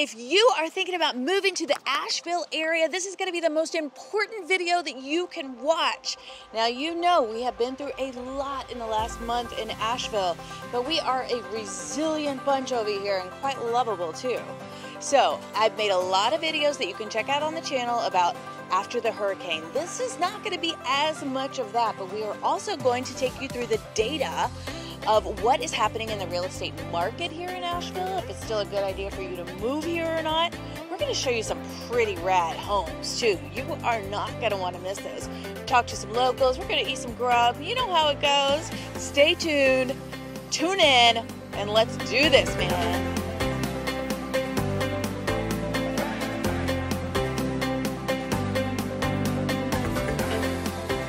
If you are thinking about moving to the Asheville area, this is going to be the most important video that you can watch. Now, you know we have been through a lot in the last month in Asheville, but we are a resilient bunch over here and quite lovable too. So I've made a lot of videos that you can check out on the channel about after the hurricane. This is not going to be as much of that, but we are also going to take you through the data of what is happening in the real estate market here in Asheville, if it's still a good idea for you to move here or not. We're going to show you some pretty rad homes too. You are not going to want to miss those. Talk to some locals. We're going to eat some grub. You know how it goes. Stay tuned, tune in, and let's do this, man.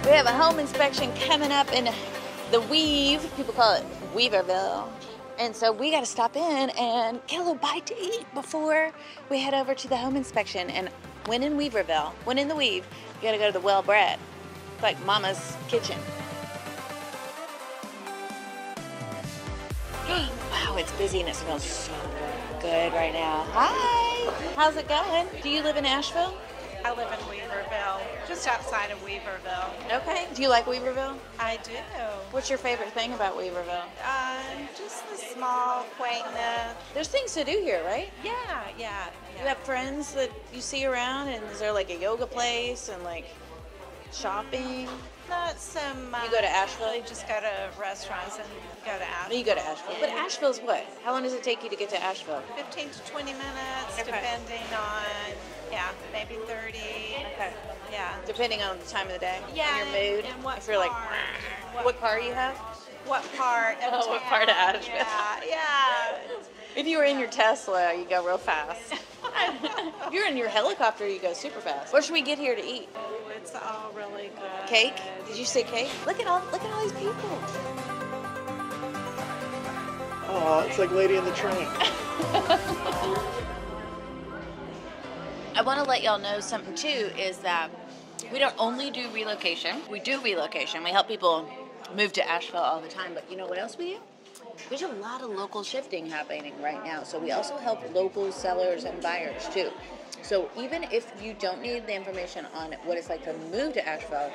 We have a home inspection coming up in the Weave. People call it Weaverville. And so we got to stop in and get a little bite to eat before we head over to the home inspection. And when in Weaverville, when in the Weave, you got to go to the Well Bred. It's like Mama's kitchen. Wow, it's busy and it smells so good right now. Hi, how's it going? Do you live in Asheville? I live in Weaverville, just outside of Weaverville. Okay. Do you like Weaverville? I do. What's your favorite thing about Weaverville? Just the small quaintness. There's things to do here, right? Yeah. You have friends that you see around, and is there like a yoga place and like shopping? Not so much. You go to Asheville? You just go to restaurants and go to Asheville. You go to Asheville. Yeah. But Asheville's what? How long does it take you to get to Asheville? 15 to 20 minutes, okay. Depending on... Yeah, maybe 30. Okay. Yeah. Depending on the time of the day. Yeah. And your mood. And what if you're like, what car you have? What part of Asheville? What part of Asheville? Yeah. If you were in your Tesla, you go real fast. If you're in your helicopter, you go super fast. What should we get here to eat? Oh, it's all really good. Cake? Did you say cake? Look at all these people. Oh, it's like Lady in the Tramp. I want to let y'all know something too, is that we don't only do relocation. We do relocation. We help people move to Asheville all the time, but you know what else we do? There's a lot of local shifting happening right now, so we also help local sellers and buyers too. So even if you don't need the information on what it's like to move to Asheville,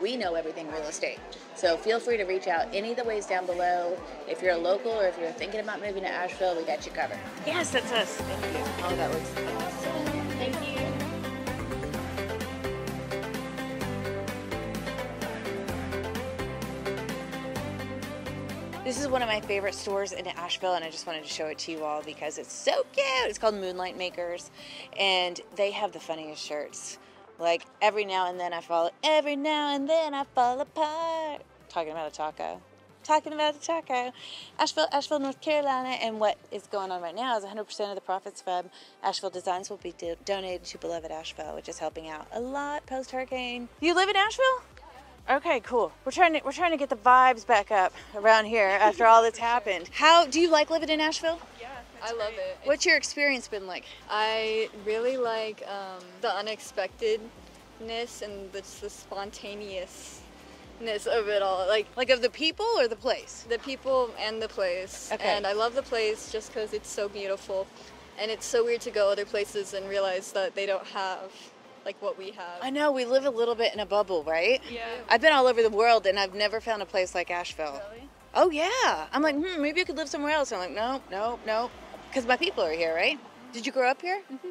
we know everything real estate. So feel free to reach out any of the ways down below. If you're a local or if you're thinking about moving to Asheville, we got you covered. Yes, that's us. Thank you. Oh, that looks awesome. Thank you. This is one of my favorite stores in Asheville, and I just wanted to show it to you all because it's so cute. It's called Moonlight Makers, and they have the funniest shirts. Like, every now and then I fall apart. Talking about a taco. Talking about the taco. Asheville, North Carolina, and what is going on right now is 100% of the profits from Asheville Designs will be donated to Beloved Asheville, which is helping out a lot post-hurricane. You live in Asheville? Okay, cool. We're trying to get the vibes back up around here after all that's happened. How do you like living in Asheville? Yeah, I love it. What's your experience been like? I really like the unexpectedness and the spontaneous of it all, like of the people or the place? The people and the place. Okay. And I love the place just because it's so beautiful, and it's so weird to go other places and realize that they don't have like what we have. I know, we live a little bit in a bubble, right? Yeah. I've been all over the world and I've never found a place like Asheville. Really? Oh yeah. I'm like, maybe you could live somewhere else. And I'm like, no, because my people are here, right? Did you grow up here? Mm-hmm.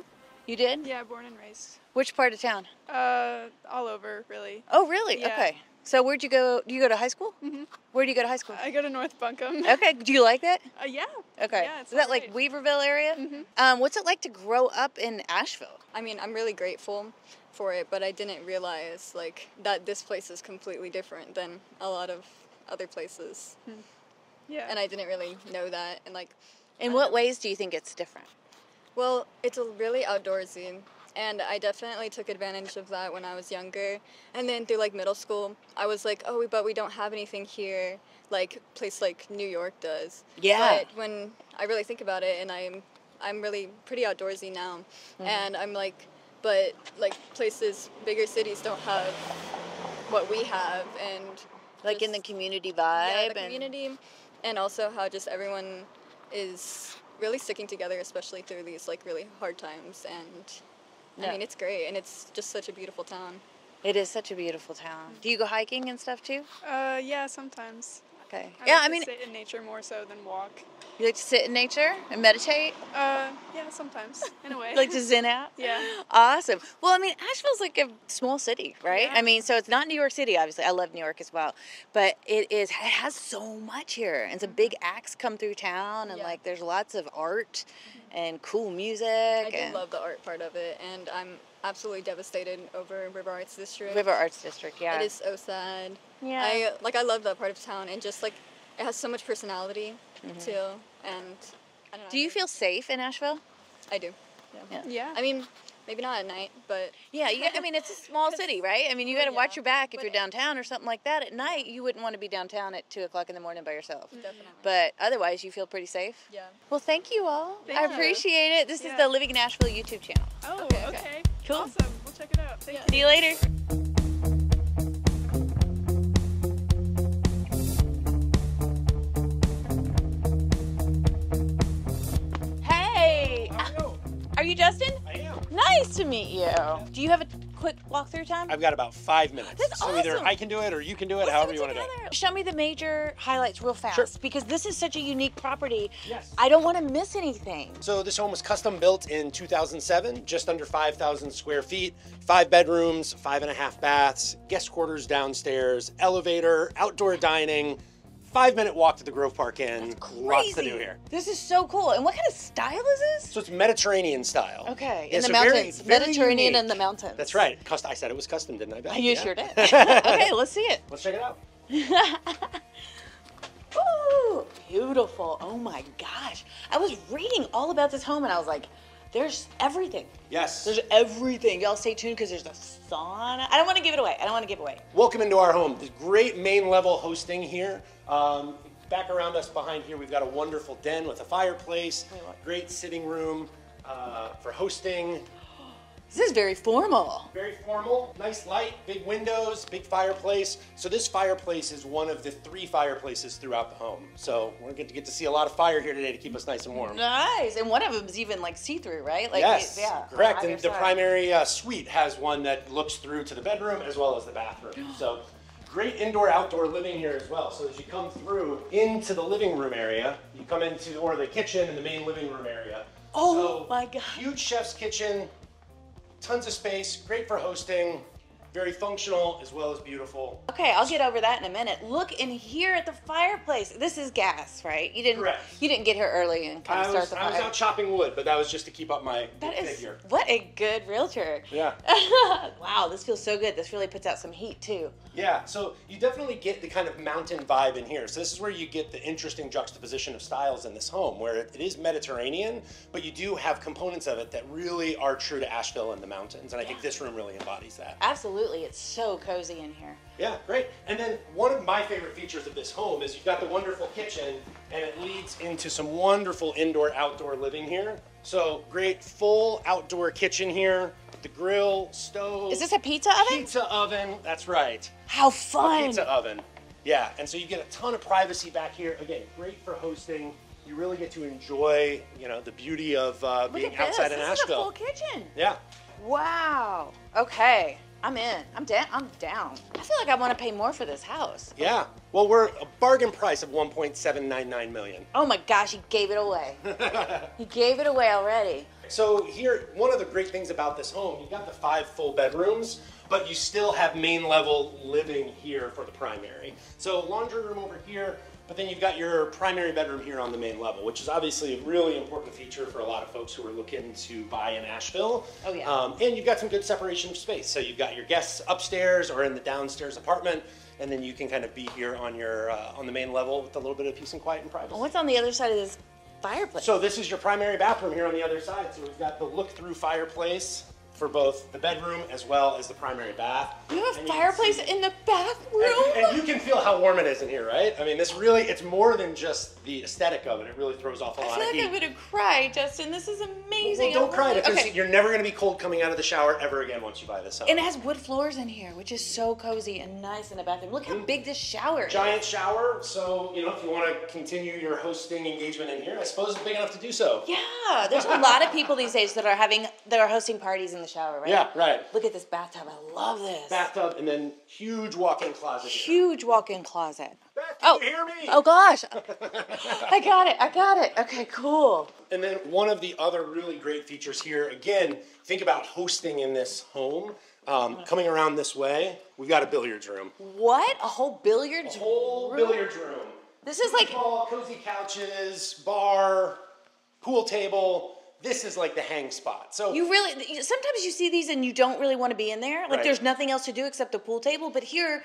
You did? Yeah, born and raised. Which part of town? All over, really. Oh, really? Yeah. Okay. So where'd you go? Do you go to high school? Mm-hmm. Where do you go to high school? I go to North Buncombe. Okay. Do you like that? Yeah. Okay. Yeah, is that like Weaverville area? Mm-hmm. What's it like to grow up in Asheville? I mean, I'm really grateful for it, but I didn't realize like that this place is completely different than a lot of other places. Mm-hmm. Yeah. And I didn't really know that. And like, in what ways do you think it's different? Well, it's a really outdoorsy. And I definitely took advantage of that when I was younger. And then through like middle school, I was like, oh, but we don't have anything here, like a place like New York does. Yeah. But when I really think about it, and I'm really pretty outdoorsy now. Mm-hmm. And I'm like, but like places, bigger cities don't have what we have. And like just, in the community vibe. Yeah, the community. And also how just everyone is really sticking together, especially through these like really hard times. And yeah. I mean, it's great, and it's just such a beautiful town. It is such a beautiful town. Do you go hiking and stuff too? Yeah, sometimes. Okay. I mean, sit in nature more so than walk. You like to sit in nature and meditate? Yeah, sometimes, in a way. You like to zen out? Yeah. Awesome. Well, I mean, Asheville's like a small city, right? Yeah. I mean, so it's not New York City, obviously. I love New York as well. But it has so much here. And some big acts come through town, and like there's lots of art and cool music. I do love the art part of it, and I'm absolutely devastated over River Arts District. River Arts District, yeah. It is so sad. Yeah. I love that part of town, and just like it has so much personality too, and I don't know. Do you feel safe in Asheville? I do. Yeah. Yeah. I mean, maybe not at night, but yeah, I mean, it's a small city, right? I mean, you got to watch your back if you're downtown or something like that. At night, you wouldn't want to be downtown at 2 o'clock in the morning by yourself. Definitely. But otherwise, you feel pretty safe. Yeah. Well, thank you all. I appreciate it. This is the Living in Asheville YouTube channel. Oh, okay. Cool. Awesome. We'll check it out. Thank you. See you later. Are you Justin? I am. Nice to meet you. Do you have a quick walkthrough time? I've got about 5 minutes. That's awesome. So either I can do it or you can do it, however you want to do it. Show me the major highlights real fast, because this is such a unique property. Yes. I don't want to miss anything. So this home was custom built in 2007, just under 5,000 square feet, 5 bedrooms, 5.5 baths, guest quarters downstairs, elevator, outdoor dining, 5-minute walk to the Grove Park Inn. That's crazy. Lots to do here. This is so cool. And what kind of style is this? So it's Mediterranean style. Okay. In the mountains. Very, very Mediterranean in the mountains. That's right. I said it was custom, didn't I? You sure did. Okay, let's see it. Let's check it out. Ooh, beautiful. Oh my gosh. I was reading all about this home and I was like, there's everything. Yes. There's everything. Y'all stay tuned because there's a sauna. I don't want to give it away. Welcome into our home. There's great main level hosting here. Back around us behind here, we've got a wonderful den with a fireplace, great sitting room for hosting. This is very formal. Very formal, nice light, big windows, big fireplace. So this fireplace is one of the 3 fireplaces throughout the home. So we're going to get to see a lot of fire here today to keep us nice and warm. Nice, and one of them is even like see-through, right? Like, yes, correct, and the primary suite has one that looks through to the bedroom as well as the bathroom. So great indoor-outdoor living here as well. So as you come through into the living room area, you come into the kitchen and the main living room area. Oh my God. Huge chef's kitchen. Tons of space, great for hosting, very functional as well as beautiful. Okay, I'll get over that in a minute. Look in here at the fireplace. This is gas, right? You didn't. Correct. You didn't get here early and kind of start the fire. I was out chopping wood, but that was just to keep up my figure. What a good realtor. Yeah. Wow, this feels so good. This really puts out some heat too. Yeah, so you definitely get the kind of mountain vibe in here. So this is where you get the interesting juxtaposition of styles in this home, where it is Mediterranean, but you do have components of it that really are true to Asheville and the mountains. And I think this room really embodies that. Absolutely, it's so cozy in here. Yeah, great. And then one of my favorite features of this home is you've got the wonderful kitchen, and it leads into some wonderful indoor-outdoor living here. So great full outdoor kitchen here. The grill, stove. Is this a pizza oven? Pizza oven, that's right. How fun. A pizza oven, yeah. And so you get a ton of privacy back here. Again, great for hosting. You really get to enjoy, you know, the beauty of being outside in Asheville. This is a full kitchen. Yeah. Wow. Okay. I'm in. I'm down. I feel like I want to pay more for this house. Yeah. Well, we're a bargain price of $1.799 million. Oh my gosh, he gave it away. He gave it away already. So here, one of the great things about this home, you've got the 5 full bedrooms, but you still have main level living here for the primary. So laundry room over here, but then you've got your primary bedroom here on the main level, which is obviously a really important feature for a lot of folks who are looking to buy in Asheville. Oh yeah. And you've got some good separation of space. So you've got your guests upstairs or in the downstairs apartment, and then you can kind of be here on your on the main level with a little bit of peace and quiet and privacy. What's on the other side of this fireplace? So this is your primary bathroom here on the other side. So we've got the look-through fireplace. for both the bedroom as well as the primary bath. You have a fireplace in the bathroom? And you can feel how warm it is in here, right? I mean, this really, it's more than just the aesthetic of it. It really throws off a lot of heat. I feel like I would have cried, Justin. This is amazing. Well, don't cry, because you're never going to be cold coming out of the shower ever again once you buy this house. And it has wood floors in here, which is so cozy and nice in the bathroom. Look how big this shower is. Giant shower. So, you know, if you want to continue your hosting engagement in here, I suppose it's big enough to do so. Yeah. There's a lot of people these days that are having, that are hosting parties in the shower, right? Yeah, right. Look at this bathtub. I love this. Bathtub and then huge walk-in closet. Huge walk-in closet. Beth, can you hear me? Oh, gosh. I got it. I got it. Okay, cool. And then one of the other really great features here, again, think about hosting in this home. Coming around this way, we've got a billiards room. What? A whole billiards room? A whole billiards room. This is like... cozy couches, bar, pool table. This is like the hang spot. So you really, sometimes you see these and you don't really want to be in there. Like there's nothing else to do except the pool table. But here,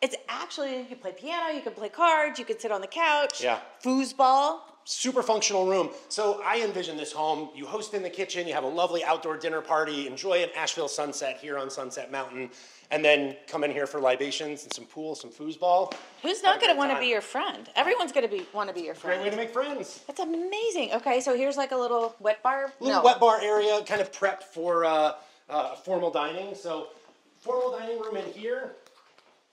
it's actually, you can play piano, you can play cards, you can sit on the couch. Yeah. Foosball. Super functional room. So I envision this home, you host in the kitchen, you have a lovely outdoor dinner party, enjoy an Asheville sunset here on Sunset Mountain, and then come in here for libations and some pool, some foosball. Who's not going to want to be your friend? Everyone's going to want to be your friend. Great way to make friends. That's amazing. Okay, so here's like a little wet bar. Wet bar area, kind of prepped for formal dining. So formal dining room in here.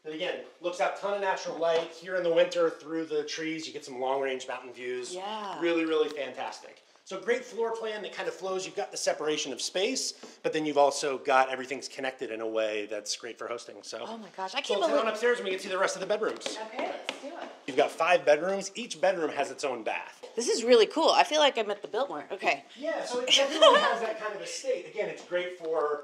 And again, looks out, ton of natural light here in the winter through the trees. You get some long-range mountain views. Yeah. Really, really fantastic. So great floor plan that kind of flows. You've got the separation of space, but then you've also got everything's connected in a way that's great for hosting. So. Oh my gosh, I can't believe. So on upstairs and we can see the rest of the bedrooms. Okay, let's do it. You've got 5 bedrooms. Each bedroom has its own bath. This is really cool. I feel like I'm at the Biltmore. Okay. Yeah, so it definitely has that kind of estate. Again, it's great for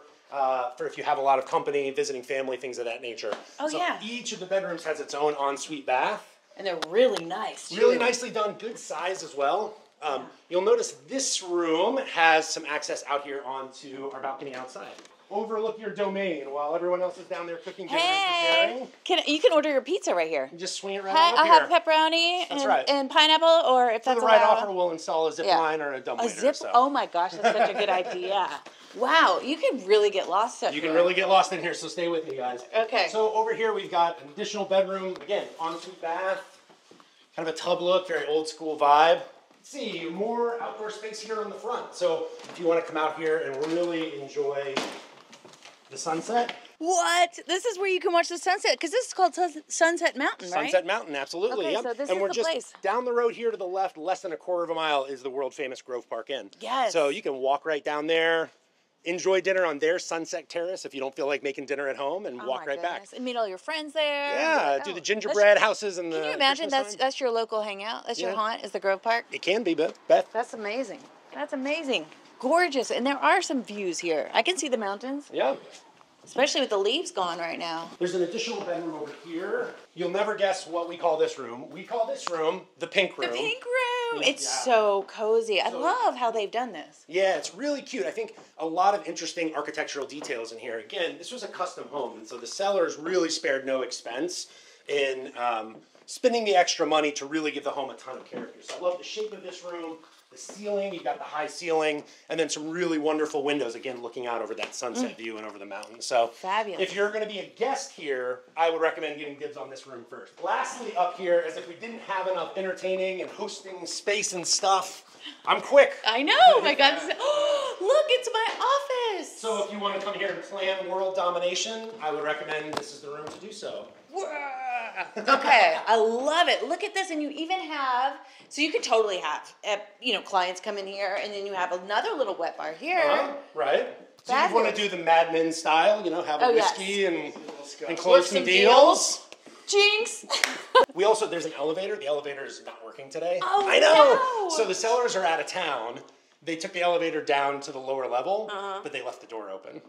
if you have a lot of company, visiting family, things of that nature. Oh, so yeah. Each of the bedrooms has its own ensuite bath. And they're really nice. Too. Really nicely done. Good size as well. Yeah. You'll notice this room has some access out here onto our balcony outside. Overlook your domain while everyone else is down there cooking dinner and preparing. You can order your pizza right here. You just swing it right on up here. I'll have pepperoni and pineapple, or if that's allowed. For the right offer, we'll install a zip line or a dumbwaiter. Oh my gosh, that's such a good idea. Wow, you can really get lost in here. You can really get lost in here, so stay with me, guys. Okay. So over here, we've got an additional bedroom. Again, ensuite bath, kind of a tub look, very old school vibe. Let's see, more outdoor space here on the front. So if you want to come out here and really enjoy the sunset. What? This is where you can watch the sunset, because this is called Sunset Mountain, right? Sunset Mountain, absolutely. Okay, yep. So this and is we're the just place. Down the road here to the left, less than a quarter of a mile, is the world famous Grove Park Inn. Yes. So you can walk right down there. Enjoy dinner on their sunset terrace if you don't feel like making dinner at home, and walk right back. And meet all your friends there. Yeah, do the gingerbread houses and the. Can you imagine that's your local hangout? That's your haunt, is the Grove Park? It can be, Beth. That's amazing. That's amazing. Gorgeous. And there are some views here. I can see the mountains. Yeah. Especially with the leaves gone right now. There's an additional bedroom over here. You'll never guess what we call this room. We call this room the pink room. The pink room. It's so cozy. I love how they've done this. Yeah, it's really cute. I think a lot of interesting architectural details in here. Again, this was a custom home, and so the sellers really spared no expense in spending the extra money to really give the home a ton of character. So I love the shape of this room. The ceiling, you've got the high ceiling, and then some really wonderful windows, again, looking out over that sunset view and over the mountain. So fabulous. If you're going to be a guest here, I would recommend getting dibs on this room first. Lastly, up here, as if we didn't have enough entertaining and hosting space and stuff, I'm quick. I know. My God. Look, it's my office. So if you want to come here and plan world domination, I would recommend this is the room to do so. Okay, I love it. Look at this, and you even have, so you could totally have, you know, clients come in here, and then you have another little wet bar here. Right. So you want to do the Mad Men style, you know, have a whiskey and close some deals. Jinx. We also, there's an elevator. The elevator is not working today. Oh, I know. No. So the sellers are out of town. They took the elevator down to the lower level, but they left the door open.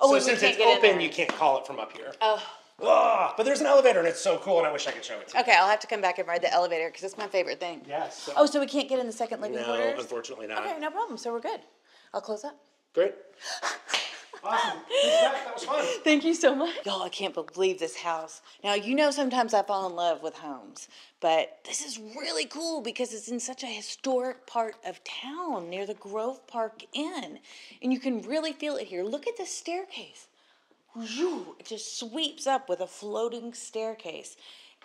Oh, so since it's open, you can't call it from up here. Oh. Oh, but there's an elevator, and it's so cool, and I wish I could show it to you. Okay, I'll have to come back and ride the elevator, because it's my favorite thing. Yes. So. Oh, so we can't get in the second living quarters? No, unfortunately not. Okay, no problem. So we're good. I'll close up. Great. Awesome. That was fun. Thank you so much. Y'all, I can't believe this house. Now, you know sometimes I fall in love with homes, but this is really cool because it's in such a historic part of town near the Grove Park Inn, and you can really feel it here. Look at the staircase. It just sweeps up with a floating staircase.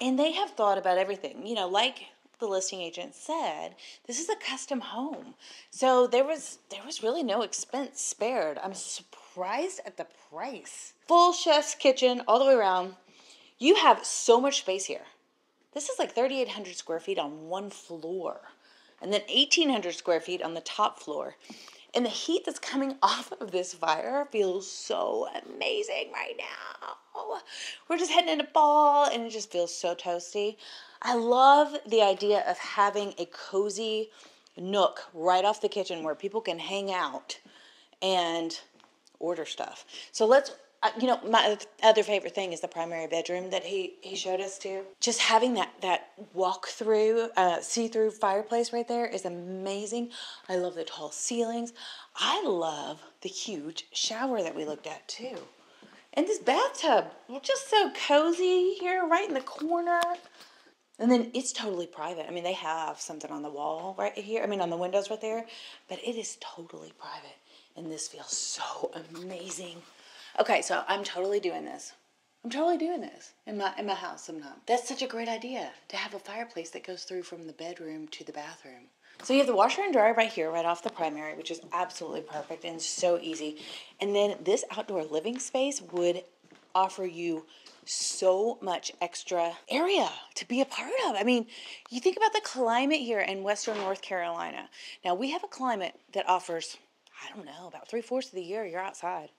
And they have thought about everything. You know, like the listing agent said, this is a custom home. So there was really no expense spared. I'm surprised at the price. Full chef's kitchen all the way around. You have so much space here. This is like 3,800 square feet on one floor. And then 1,800 square feet on the top floor. And the heat that's coming off of this fire feels so amazing right now. We're just heading into fall and it just feels so toasty. I love the idea of having a cozy nook right off the kitchen where people can hang out and order stuff. So let's, you know, my other favorite thing is the primary bedroom that he showed us to. Just having that walk-through, see-through fireplace right there is amazing. I love the tall ceilings. I love the huge shower that we looked at too. And this bathtub, just so cozy here right in the corner. And then it's totally private. I mean, they have something on the wall right here. I mean, on the windows right there. But it is totally private. And this feels so amazing. Okay, so I'm totally doing this. I'm totally doing this in my house sometime. That's such a great idea, to have a fireplace that goes through from the bedroom to the bathroom. So you have the washer and dryer right here, right off the primary, which is absolutely perfect and so easy. And then this outdoor living space would offer you so much extra area to be a part of. I mean, you think about the climate here in Western North Carolina. Now, we have a climate that offers, I don't know, about 3/4 of the year you're outside.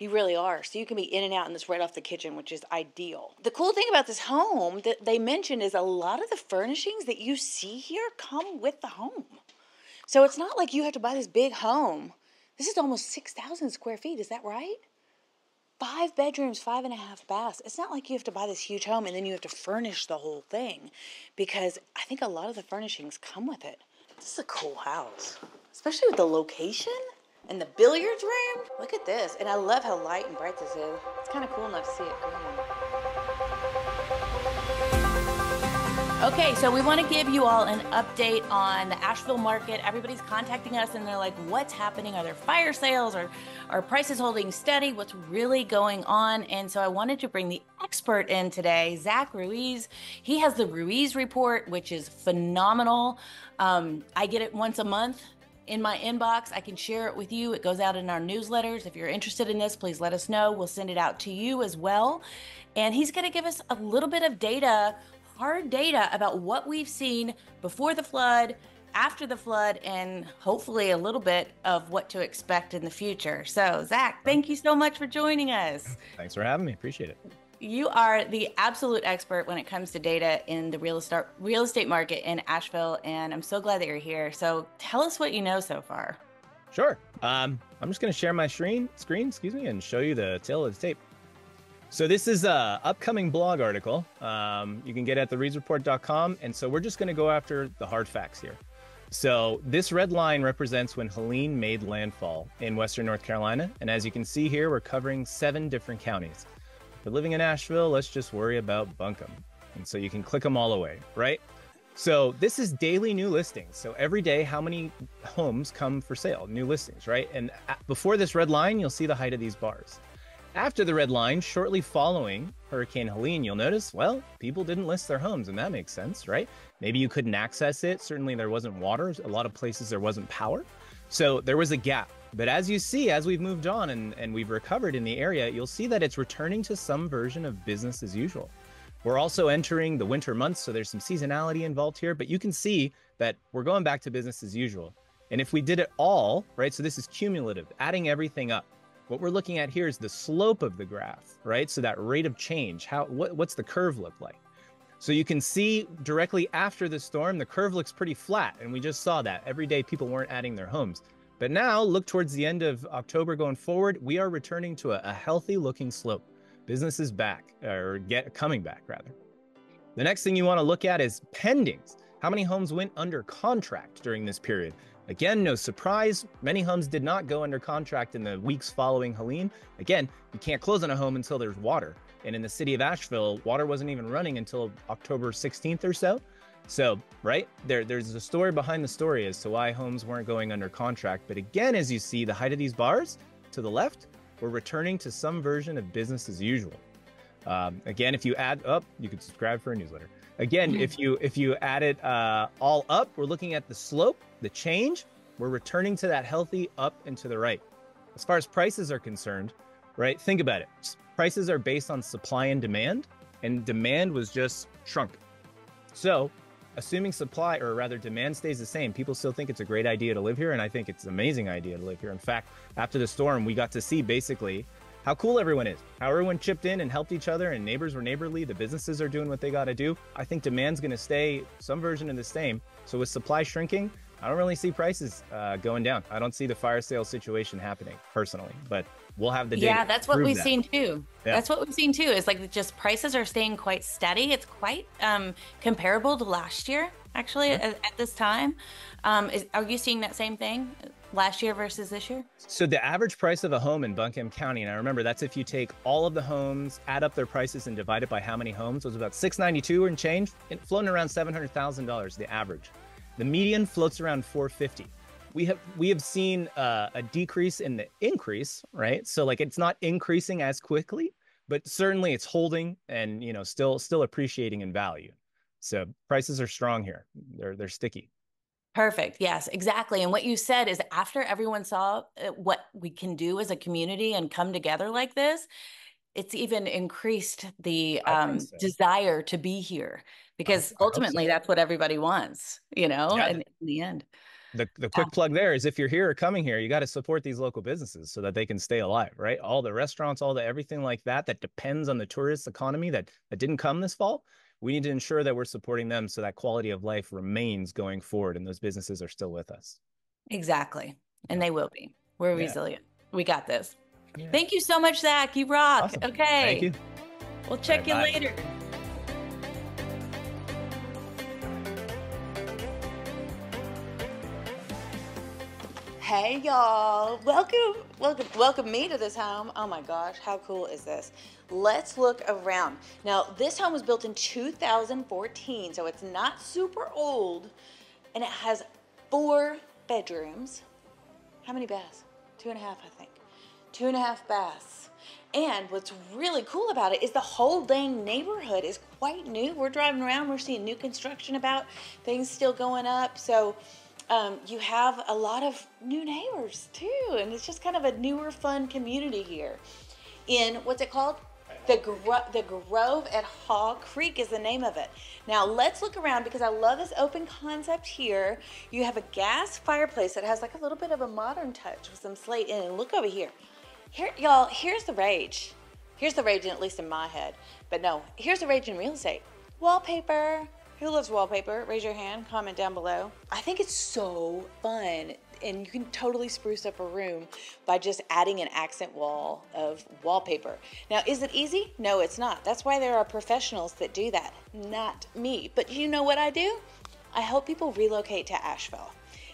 You really are. So you can be in and out in this right off the kitchen, which is ideal. The cool thing about this home that they mentioned is a lot of the furnishings that you see here come with the home. So it's not like you have to buy this big home. This is almost 6,000 square feet. Is that right? 5 bedrooms, 5.5 baths. It's not like you have to buy this huge home and then you have to furnish the whole thing, because I think a lot of the furnishings come with it. This is a cool house, especially with the location. And the billiards room, look at this. And I love how light and bright this is. It's kind of cool enough to see it green. Okay, so we want to give you all an update on the Asheville market. Everybody's contacting us and they're like, what's happening? Are there fire sales? Are prices holding steady? What's really going on? And so I wanted to bring the expert in today, Zach Ruiz. He has the Ruiz Report, which is phenomenal. I get it once a month in my inbox. I can share it with you. It goes out in our newsletters. If you're interested in this, please let us know. We'll send it out to you as well. And he's going to give us a little bit of data, hard data, about what we've seen before the flood, after the flood, and hopefully a little bit of what to expect in the future. So Zach, thank you so much for joining us. Thanks for having me. Appreciate it. You are the absolute expert when it comes to data in the real estate market in Asheville, and I'm so glad that you're here. So tell us what you know so far. Sure. I'm just going to share my screen, and show you the tail of the tape. So this is an upcoming blog article you can get at thereadsreport.com, and so we're just going to go after the hard facts here. So this red line represents when Helene made landfall in Western North Carolina, and as you can see here, we're covering 7 different counties. But living in Asheville, let's just worry about Buncombe. And so you can click them all away, right? So this is daily new listings. So every day, how many homes come for sale, new listings, right? And before this red line, you'll see the height of these bars. After the red line, shortly following Hurricane Helene, you'll notice, well, people didn't list their homes, and that makes sense, right? Maybe you couldn't access it. Certainly there wasn't water. A lot of places there wasn't power. So there was a gap. But as you see, as we've moved on and we've recovered in the area, you'll see that it's returning to some version of business as usual. We're also entering the winter months, so there's some seasonality involved here, but you can see that we're going back to business as usual. And if we did it all, right, so this is cumulative, adding everything up. What we're looking at here is the slope of the graph, right? So that rate of change, what's the curve look like? So you can see directly after the storm, the curve looks pretty flat, and we just saw that. Every day people weren't adding their homes. But now, look towards the end of October going forward, we are returning to a healthy looking slope. Business is back, or coming back rather. The next thing you want to look at is pendings. How many homes went under contract during this period? Again, no surprise, many homes did not go under contract in the weeks following Helene. Again, you can't close on a home until there's water. And in the city of Asheville, water wasn't even running until October 16th or so. So, right, there's a story behind the story as to why homes weren't going under contract. But again, as you see, the height of these bars to the left, we're returning to some version of business as usual. Again, if you add up, you could subscribe for a newsletter. Again, if you add it all up, we're looking at the slope, the change. We're returning to that healthy up and to the right. As far as prices are concerned, right, think about it. Prices are based on supply and demand was just shrunk. So assuming supply, or rather demand, stays the same, people still think it's a great idea to live here, and I think it's an amazing idea to live here. In fact, after the storm, we got to see basically how cool everyone is, how everyone chipped in and helped each other, and neighbors were neighborly, the businesses are doing what they gotta do. I think demand's gonna stay some version of the same. So with supply shrinking, I don't really see prices going down. I don't see the fire sale situation happening personally, but we'll have the data. Yeah, that's what we've seen too. Yeah. That's what we've seen too. It's like just prices are staying quite steady. It's quite comparable to last year, actually, yeah, at this time. Are you seeing that same thing? Last year versus this year? So the average price of a home in Buncombe County, and I remember that's if you take all of the homes, add up their prices and divide it by how many homes, was about $692 and change, and floating around $700,000, the average. The median floats around $450. We have seen a decrease in the increase, right? So like it's not increasing as quickly, but certainly it's holding and, you know, still appreciating in value. So prices are strong here. They're sticky. Perfect. Yes, exactly. And what you said is after everyone saw what we can do as a community and come together like this, it's even increased the desire to be here, because ultimately that's what everybody wants, you know, yeah, in the end. The quick plug there is if you're here or coming here, you got to support these local businesses so that they can stay alive, right? All the restaurants, all the everything like that, that depends on the tourist economy that didn't come this fall. We need to ensure that we're supporting them so that quality of life remains going forward and those businesses are still with us. Exactly. And they will be. We're resilient. We got this. Yeah. Thank you so much, Zach. You rock. Awesome. Okay. Thank you. We'll check in later. Hey, y'all. Welcome me to this home. Oh my gosh, how cool is this? Let's look around. Now, this home was built in 2014, so it's not super old, and it has 4 bedrooms. How many baths? 2.5, I think. 2.5 baths. And what's really cool about it is the whole dang neighborhood is quite new. We're driving around, we're seeing new construction about, things still going up, so you have a lot of new neighbors too, and it's just kind of a newer, fun community here. In what's it called? The Grove at Hall Creek is the name of it. Now let's look around because I love this open concept here. You have a gas fireplace that has like a little bit of a modern touch with some slate in it. And look over here. Here, y'all, here's the rage. Here's the rage, at least in my head. But no, here's the rage in real estate. Wallpaper. Who loves wallpaper? Raise your hand, comment down below. I think it's so fun, and you can totally spruce up a room by just adding an accent wall of wallpaper. Now, is it easy? No, it's not. That's why there are professionals that do that, not me. But you know what I do? I help people relocate to Asheville.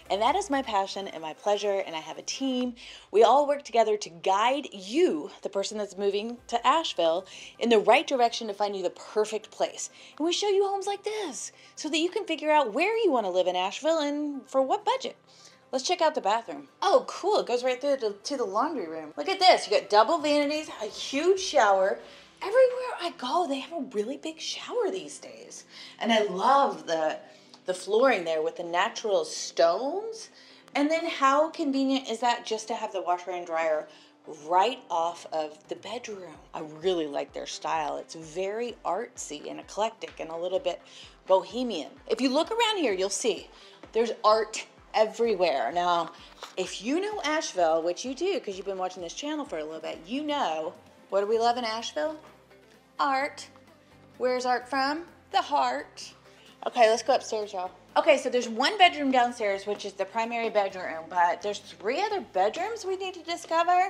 And that is my passion and my pleasure, and I have a team. We all work together to guide you, the person that's moving to Asheville, in the right direction to find you the perfect place. And we show you homes like this so that you can figure out where you want to live in Asheville and for what budget. Let's check out the bathroom. Oh, cool. It goes right through to the laundry room. Look at this. You got double vanities, a huge shower. Everywhere I go, they have a really big shower these days. And I love the flooring there with the natural stones. And then how convenient is that just to have the washer and dryer right off of the bedroom? I really like their style. It's very artsy and eclectic and a little bit bohemian. If you look around here, you'll see there's art everywhere. Now, if you know Asheville, which you do because you've been watching this channel for a little bit, you know, what do we love in Asheville? Art. Where's art from? The heart. Okay, let's go upstairs, y'all. Okay, so there's one bedroom downstairs, which is the primary bedroom, but there's 3 other bedrooms we need to discover.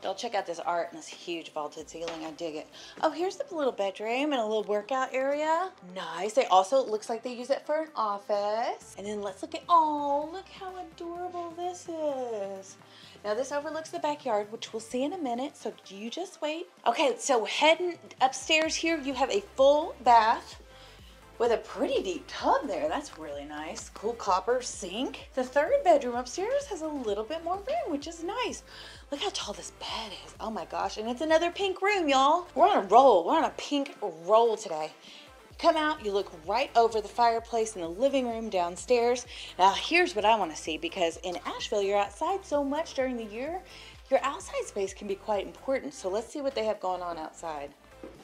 They'll check out this art and this huge vaulted ceiling. I dig it. Oh, here's the little bedroom and a little workout area. Nice. They also, it looks like they use it for an office. And then let's look at, oh, look how adorable this is. Now this overlooks the backyard, which we'll see in a minute, so you just wait. Okay, so heading upstairs here, you have a full bath with a pretty deep tub there. That's really nice. Cool copper sink. The third bedroom upstairs has a little bit more room, which is nice. Look how tall this bed is. Oh my gosh, and it's another pink room, y'all. We're on a roll, we're on a pink roll today. Come out, you look right over the fireplace in the living room downstairs. Now here's what I wanna see, because in Asheville, you're outside so much during the year, your outside space can be quite important. So let's see what they have going on outside.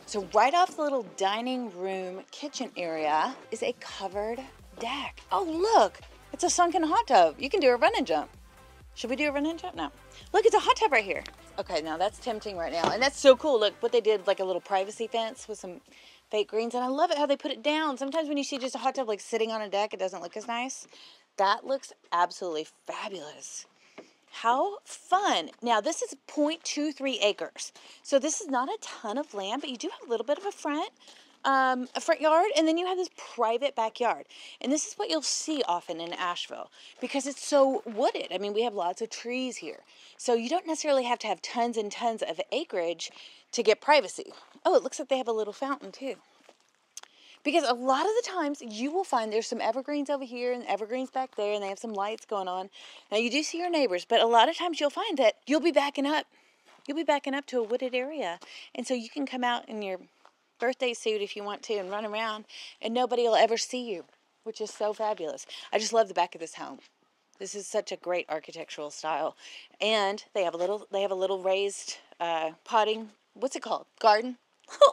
So right off the little dining room kitchen area is a covered deck. Oh look, it's a sunken hot tub. You can do a run and jump. Should we do a run and jump? No. Look, it's a hot tub right here. Okay, now that's tempting right now. And that's so cool. Look what they did, like a little privacy fence with some fake greens, and I love it how they put it down. Sometimes when you see just a hot tub like sitting on a deck, it doesn't look as nice. That looks absolutely fabulous. How fun. Now this is 0.23 acres. So this is not a ton of land, but you do have a little bit of a front yard, and then you have this private backyard. And this is what you'll see often in Asheville because it's so wooded. I mean, we have lots of trees here. So you don't necessarily have to have tons and tons of acreage to get privacy. Oh, it looks like they have a little fountain too. Because a lot of the times you will find there's some evergreens over here and evergreens back there, and they have some lights going on. Now you do see your neighbors, but a lot of times you'll find that you'll be backing up. You'll be backing up to a wooded area. And so you can come out in your birthday suit if you want to and run around, and nobody will ever see you, which is so fabulous. I just love the back of this home. This is such a great architectural style, and they have a little raised potting, what's it called, garden.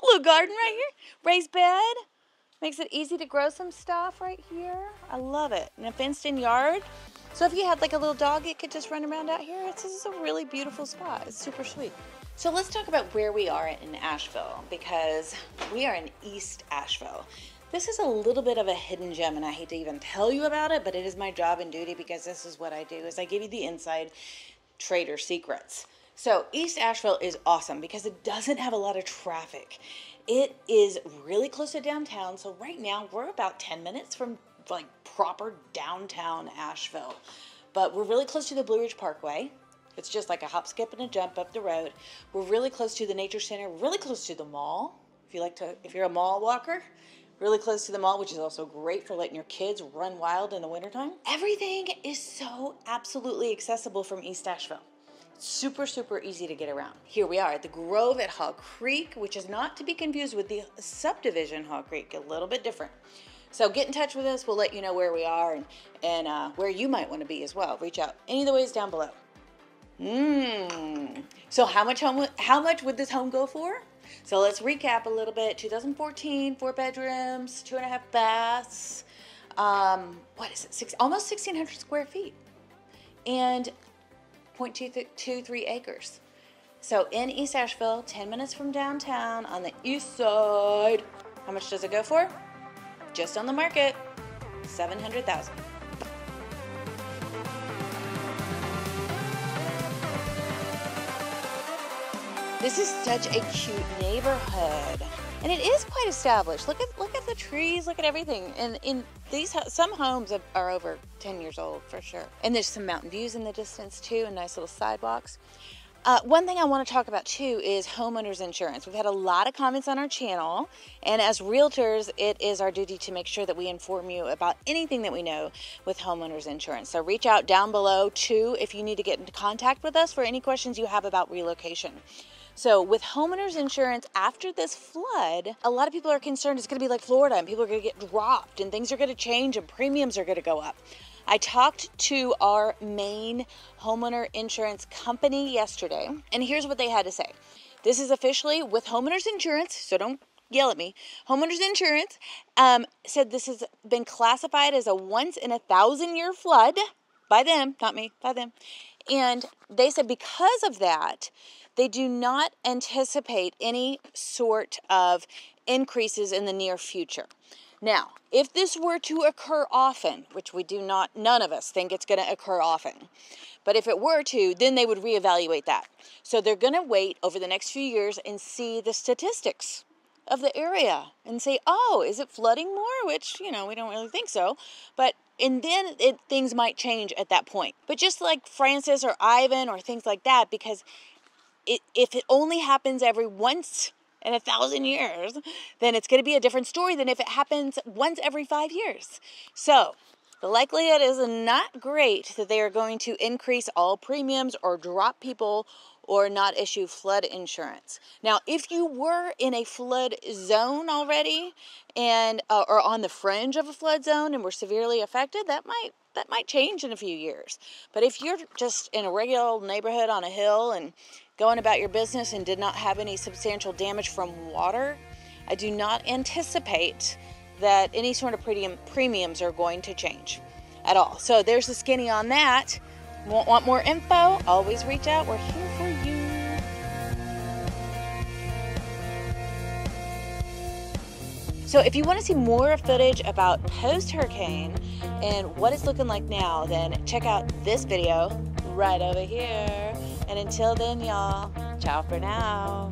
Little garden right here, raised bed, makes it easy to grow some stuff right here. I love it. And a fenced in yard, so if you had like a little dog, it could just run around out here. This is a really beautiful spot. It's super sweet. So let's talk about where we are in Asheville, because we are in East Asheville. This is a little bit of a hidden gem, and I hate to even tell you about it, but it is my job and duty, because this is what I do, is I give you the inside trader secrets. So East Asheville is awesome because it doesn't have a lot of traffic. It is really close to downtown, so right now we're about 10 minutes from like proper downtown Asheville. But we're really close to the Blue Ridge Parkway. It's just like a hop, skip, and a jump up the road. We're really close to the Nature Center, really close to the mall. If you're a mall walker, really close to the mall, which is also great for letting your kids run wild in the wintertime. Everything is so absolutely accessible from East Asheville. Super, super easy to get around. Here we are at the Grove at Hall Creek, which is not to be confused with the subdivision Hall Creek, a little bit different. So get in touch with us. We'll let you know where we are and where you might want to be as well. Reach out any of the ways down below. So how much would this home go for? So let's recap a little bit. 2014, 4 bedrooms, 2.5 baths. What is it? Almost 1,600 square feet, and 0.223 acres. So in East Asheville, 10 minutes from downtown on the east side. How much does it go for? Just on the market, $700,000. This is such a cute neighborhood, and it is quite established. Look at the trees, look at everything. And in these, some homes are over 10 years old for sure. And there's some mountain views in the distance too, and nice little sidewalks. One thing I want to talk about too is homeowners insurance. We've had a lot of comments on our channel, and as realtors, it is our duty to make sure that we inform you about anything that we know with homeowners insurance. So reach out down below too if you need to get into contact with us for any questions you have about relocation. So with homeowners insurance, after this flood, a lot of people are concerned it's going to be like Florida, and people are going to get dropped, and things are going to change, and premiums are going to go up. I talked to our main homeowner insurance company yesterday, and here's what they had to say. This is officially with homeowners insurance, so don't yell at me. Homeowners insurance said this has been classified as a once-in-a-thousand-year flood by them, not me, by them. And they said because of that, they do not anticipate any sort of increases in the near future. Now, if this were to occur often, which we do not, none of us think it's going to occur often, but if it were to, then they would reevaluate that. So they're going to wait over the next few years and see the statistics of the area and say, oh, is it flooding more? Which, you know, we don't really think so. But, and then things might change at that point. But just like Francis or Ivan or things like that, because if it only happens every once in 1,000 years, then it's going to be a different story than if it happens once every 5 years. So the likelihood is not great that they are going to increase all premiums or drop people or not issue flood insurance. Now, if you were in a flood zone already and or on the fringe of a flood zone and were severely affected, that might change in a few years. But if you're just in a regular old neighborhood on a hill and going about your business and did not have any substantial damage from water, I do not anticipate that any sort of premiums are going to change at all. So there's the skinny on that. Want more info? Always reach out. We're here for you. So if you want to see more footage about post-hurricane and what it's looking like now, then check out this video right over here. And until then, y'all, ciao for now.